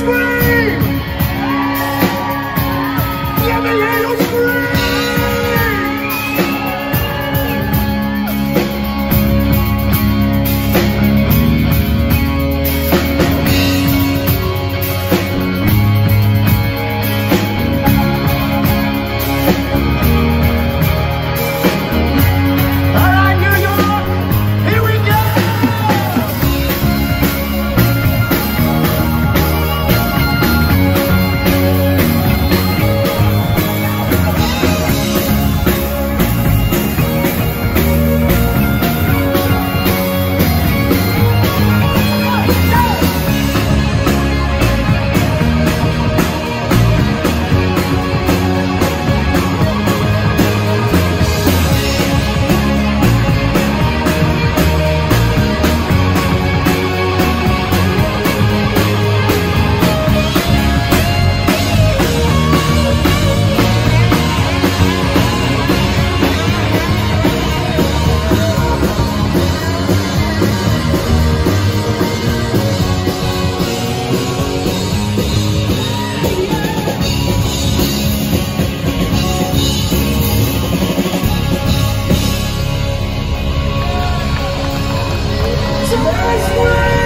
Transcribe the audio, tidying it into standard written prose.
scream! Let me hear you scream! Nice way!